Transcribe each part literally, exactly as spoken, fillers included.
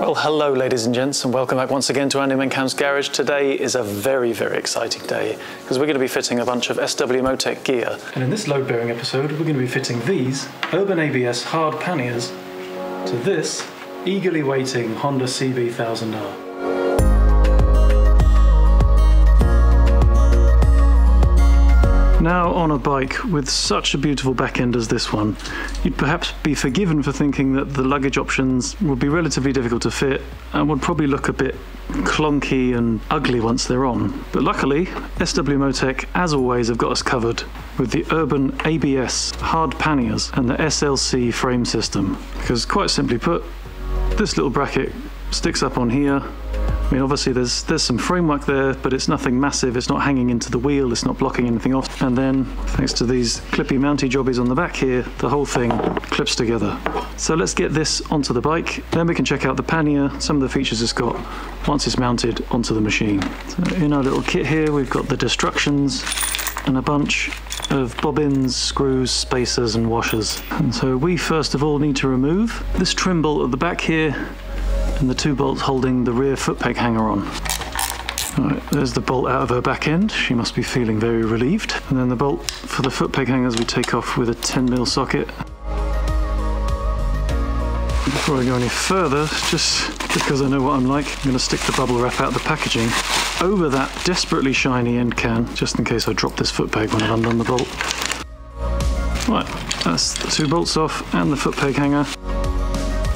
Well, hello ladies and gents, and welcome back once again to AndyManCam's Garage. Today is a very, very exciting day because we're going to be fitting a bunch of S W Motech gear. And in this load-bearing episode, we're going to be fitting these Urban A B S hard panniers to this eagerly waiting Honda C B one thousand R. Now on a bike with such a beautiful back end as this one, you'd perhaps be forgiven for thinking that the luggage options would be relatively difficult to fit and would probably look a bit clunky and ugly once they're on. But luckily, S W Motech, as always, have got us covered with the Urban A B S hard panniers and the S L C frame system. Because quite simply put, this little bracket sticks up on here. I mean, obviously there's there's some framework there, but it's nothing massive. It's not hanging into the wheel, it's not blocking anything off. And then, thanks to these clippy mounty jobbies on the back here, the whole thing clips together. So let's get this onto the bike, then we can check out the pannier, some of the features it's got, once it's mounted onto the machine. So in our little kit here, we've got the destructions and a bunch of bobbins, screws, spacers and washers. And so we first of all need to remove this trim bolt at the back here, and the two bolts holding the rear foot peg hanger on. All right, there's the bolt out of her back end. She must be feeling very relieved. And then the bolt for the foot peg hangers we take off with a ten mil socket. Before I go any further, just because I know what I'm like, I'm going to stick the bubble wrap out of the packaging over that desperately shiny end can, just in case I drop this foot peg when I've undone the bolt. Right, that's the two bolts off and the foot peg hanger.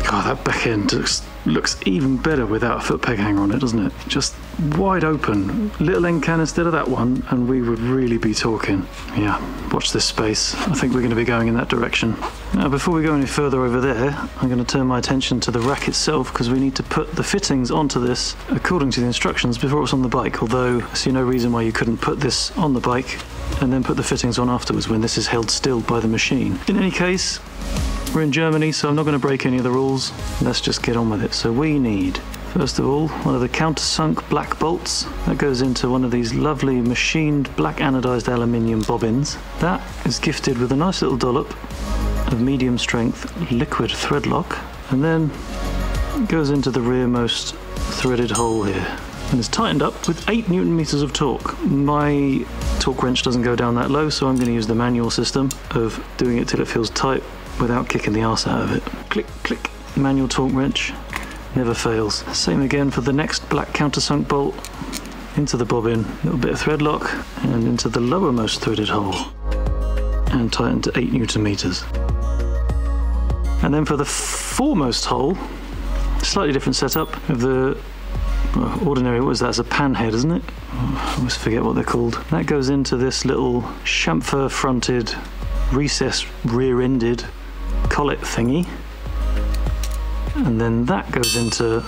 God, that back end looks, looks even better without a foot peg hanger on it, doesn't it? Just wide open. Little end can instead of that one, and we would really be talking. Yeah, watch this space. I think we're going to be going in that direction. Now, before we go any further over there, I'm going to turn my attention to the rack itself, because we need to put the fittings onto this according to the instructions before it's on the bike, although I see no reason why you couldn't put this on the bike and then put the fittings on afterwards when this is held still by the machine. In any case, we're in Germany, so I'm not going to break any of the rules. Let's just get on with it. So we need, first of all, one of the countersunk black bolts. That goes into one of these lovely machined black anodized aluminium bobbins. That is gifted with a nice little dollop of medium strength liquid thread lock. And then it goes into the rearmost threaded hole here. And it's tightened up with eight newton meters of torque. My torque wrench doesn't go down that low, so I'm going to use the manual system of doing it till it feels tight, without kicking the arse out of it. Click, click, manual torque wrench, never fails. Same again for the next black countersunk bolt, into the bobbin, a little bit of thread lock, and into the lowermost threaded hole, and tighten to eight newton meters. And then for the foremost hole, slightly different setup of the well, ordinary, what is that, it's a pan head, isn't it? I always forget what they're called. That goes into this little chamfer fronted, recessed, rear-ended collet thingy, and then that goes into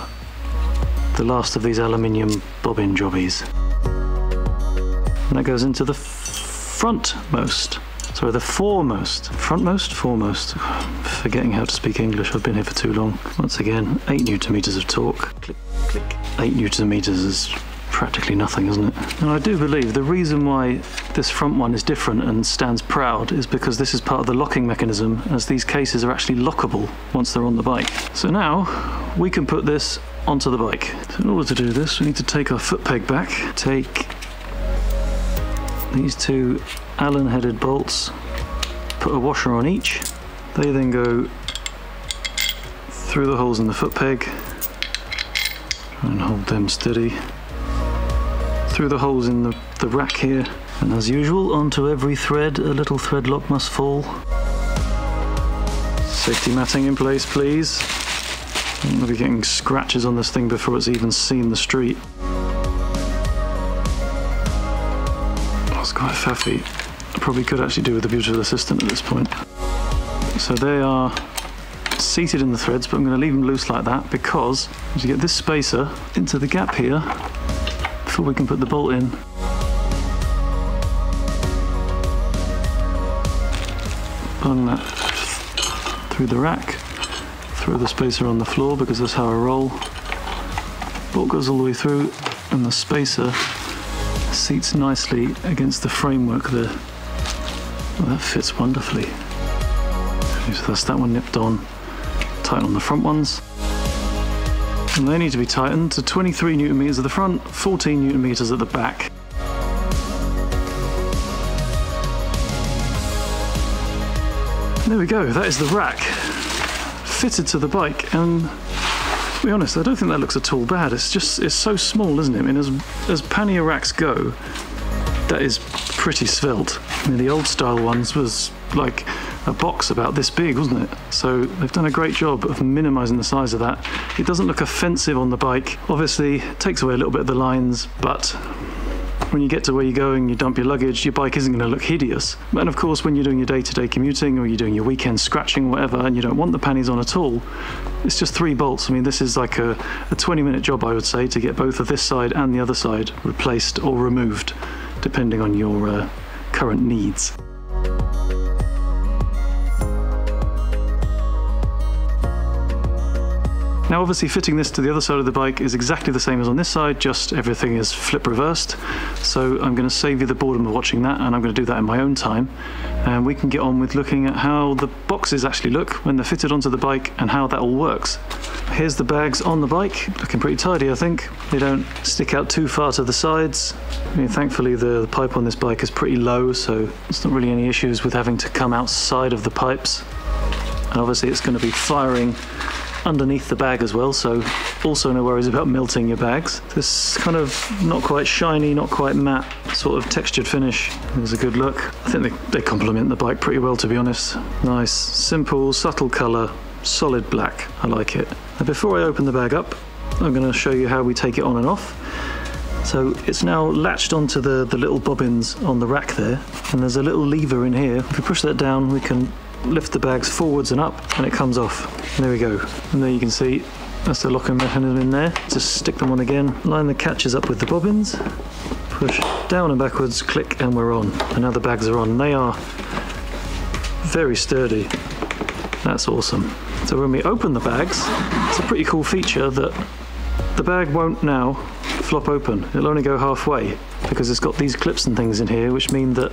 the last of these aluminium bobbin jobbies, and that goes into the frontmost, sorry, the foremost, frontmost, foremost, forgetting how to speak English, I've been here for too long. Once again, eight newton meters of torque, click, click, eight newton meters is practically nothing, isn't it? And I do believe the reason why this front one is different and stands proud is because this is part of the locking mechanism, as these cases are actually lockable once they're on the bike. So now we can put this onto the bike. So in order to do this, we need to take our foot peg back, take these two Allen headed bolts, put a washer on each. They then go through the holes in the foot peg and hold them steady, through the holes in the, the rack here, and as usual, onto every thread a little thread lock must fall. Safety matting in place, please. I'm gonna be getting scratches on this thing before it's even seen the street. That's quite faffy. I probably could actually do with a beautiful assistant at this point. So they are seated in the threads, but I'm gonna leave them loose like that, because as you get this spacer into the gap here, we can put the bolt in. Bung that through the rack, throw the spacer on the floor because that's how I roll. Bolt goes all the way through, and the spacer seats nicely against the framework there. Well, that fits wonderfully. So that's that one nipped on. Tighten on the front ones. and they need to be tightened to twenty-three newton meters at the front, fourteen newton meters at the back. And there we go, that is the rack fitted to the bike, and to be honest, I don't think that looks at all bad. It's just, it's so small, isn't it? I mean, as, as pannier racks go, that is pretty svelte. I mean, the old style ones was like a box about this big, wasn't it? So they've done a great job of minimizing the size of that. It doesn't look offensive on the bike. Obviously, it takes away a little bit of the lines, but when you get to where you're going, you dump your luggage, your bike isn't going to look hideous. And of course, when you're doing your day-to-day commuting or you're doing your weekend scratching, whatever, and you don't want the panniers on at all, it's just three bolts. I mean, this is like a, a twenty minute job, I would say, to get both of this side and the other side replaced or removed, depending on your uh, current needs. Now obviously fitting this to the other side of the bike is exactly the same as on this side, just everything is flip reversed. So I'm going to save you the boredom of watching that, and I'm going to do that in my own time. And we can get on with looking at how the boxes actually look when they're fitted onto the bike and how that all works. Here's the bags on the bike, looking pretty tidy I think. They don't stick out too far to the sides. I mean, thankfully the, the pipe on this bike is pretty low, so it's not really any issues with having to come outside of the pipes. And obviously it's going to be firing underneath the bag as well, so also no worries about melting your bags. This kind of not quite shiny, not quite matte sort of textured finish is a good look. I think they, they complement the bike pretty well, to be honest. Nice, simple, subtle colour, solid black. I like it. Now before I open the bag up, I'm going to show you how we take it on and off. So it's now latched onto the, the little bobbins on the rack there, and there's a little lever in here. If we push that down, we can lift the bags forwards and up, and it comes off. And there we go. And there you can see that's the locking mechanism in there. Just stick them on again, line the catches up with the bobbins, push down and backwards, click, and we're on. And now the bags are on, and they are very sturdy. That's awesome. So when we open the bags, it's a pretty cool feature that the bag won't now flop open. It'll only go halfway because it's got these clips and things in here, which mean that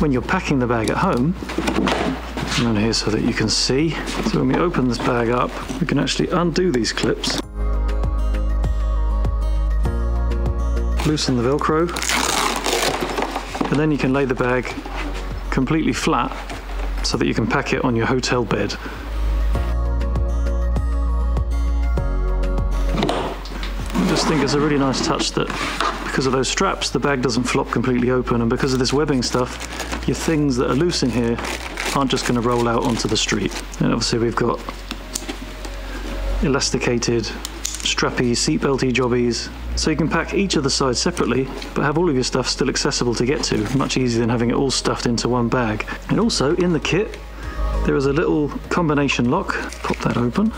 when you're packing the bag at home, I'm down here so that you can see. So when we open this bag up, we can actually undo these clips, loosen the Velcro, and then you can lay the bag completely flat so that you can pack it on your hotel bed. I just think it's a really nice touch that because of those straps, the bag doesn't flop completely open, and because of this webbing stuff, your things that are loose in here aren't just going to roll out onto the street. And obviously we've got elasticated, strappy, seatbelty jobbies. So you can pack each of the sides separately, but have all of your stuff still accessible to get to. Much easier than having it all stuffed into one bag. And also in the kit, there is a little combination lock. Pop that open.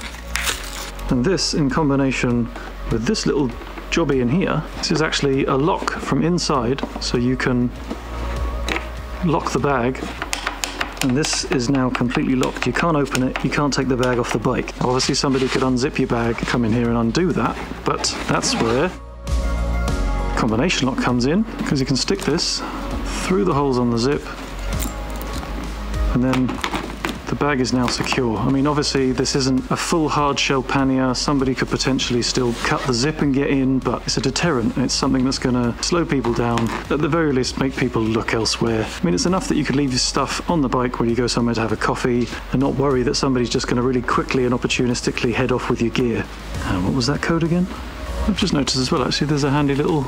And this in combination with this little jobby in here, this is actually a lock from inside, so you can lock the bag, and this is now completely locked. You can't open it, you can't take the bag off the bike. Obviously somebody could unzip your bag, come in here and undo that, but that's where the combination lock comes in, because you can stick this through the holes on the zip, and then the bag is now secure. I mean, obviously this isn't a full hard shell pannier. Somebody could potentially still cut the zip and get in, but it's a deterrent, and it's something that's gonna slow people down, at the very least make people look elsewhere. I mean, it's enough that you could leave your stuff on the bike when you go somewhere to have a coffee and not worry that somebody's just gonna really quickly and opportunistically head off with your gear. And what was that code again? I've just noticed as well, actually, there's a handy little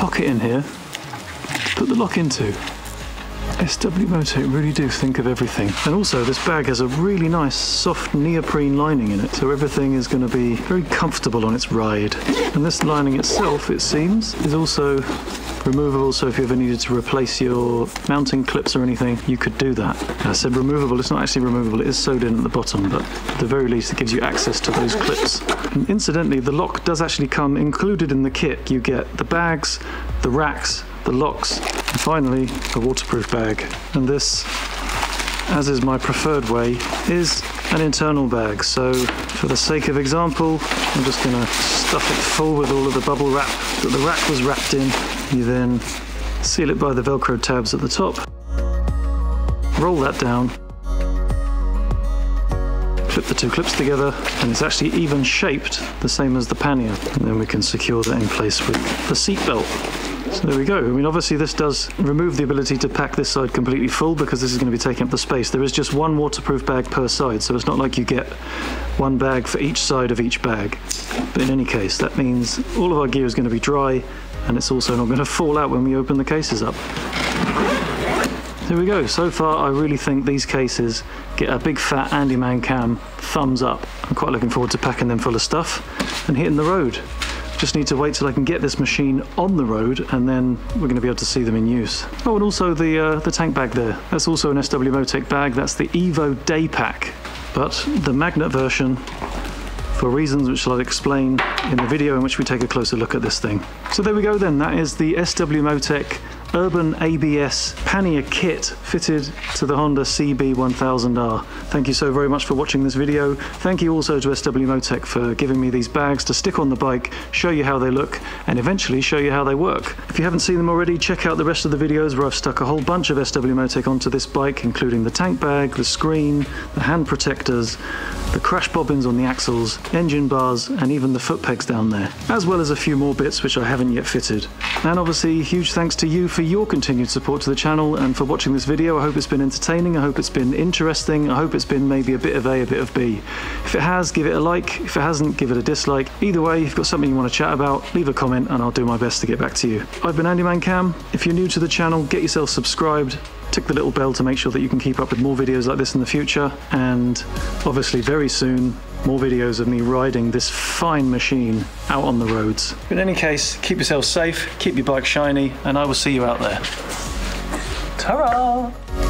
pocket in here to put the lock into. S W Motech really do think of everything. And also this bag has a really nice soft neoprene lining in it, so everything is going to be very comfortable on its ride. And this lining itself, it seems, is also removable, so if you ever needed to replace your mounting clips or anything, you could do that. And I said removable, it's not actually removable, it is sewed in at the bottom, but at the very least it gives you access to those clips. And incidentally, the lock does actually come included in the kit. You get the bags, the racks, the locks, and finally a waterproof bag. And this, as is my preferred way, is an internal bag. So for the sake of example, I'm just going to stuff it full with all of the bubble wrap that the rack was wrapped in. You then seal it by the Velcro tabs at the top, roll that down, clip the two clips together, and it's actually even shaped the same as the pannier. And then we can secure that in place with the seat belt. So there we go. I mean, obviously this does remove the ability to pack this side completely full, because this is going to be taking up the space. There is just one waterproof bag per side, so it's not like you get one bag for each side of each bag. But in any case, that means all of our gear is going to be dry, and it's also not going to fall out when we open the cases up. There we go. So far, I really think these cases get a big fat AndyManCam thumbs up. I'm quite looking forward to packing them full of stuff and hitting the road. Just need to wait till I can get this machine on the road, and then we're going to be able to see them in use. Oh, and also the uh, the tank bag there. That's also an S W Motech bag. That's the Evo Day Pack, but the magnet version, for reasons which I'll explain in the video in which we take a closer look at this thing. So there we go then. That is the S W Motech Urban A B S Pannier kit fitted to the Honda C B one thousand R. Thank you so very much for watching this video. Thank you also to S W Motech for giving me these bags to stick on the bike, show you how they look, and eventually show you how they work. If you haven't seen them already, check out the rest of the videos where I've stuck a whole bunch of S W Motech onto this bike, including the tank bag, the screen, the hand protectors, the crash bobbins on the axles, engine bars, and even the foot pegs down there, as well as a few more bits which I haven't yet fitted. And obviously, huge thanks to you for your continued support to the channel and for watching this video. I hope it's been entertaining, I hope it's been interesting, I hope it's been maybe a bit of A, a bit of B. If it has, give it a like. If it hasn't, give it a dislike. Either way, if you've got something you want to chat about, leave a comment and I'll do my best to get back to you. I've been AndyManCam. If you're new to the channel, get yourself subscribed. Tick the little bell to make sure that you can keep up with more videos like this in the future, and obviously very soon more videos of me riding this fine machine out on the roads. In any case, keep yourself safe, keep your bike shiny, and I will see you out there. Ta-ra!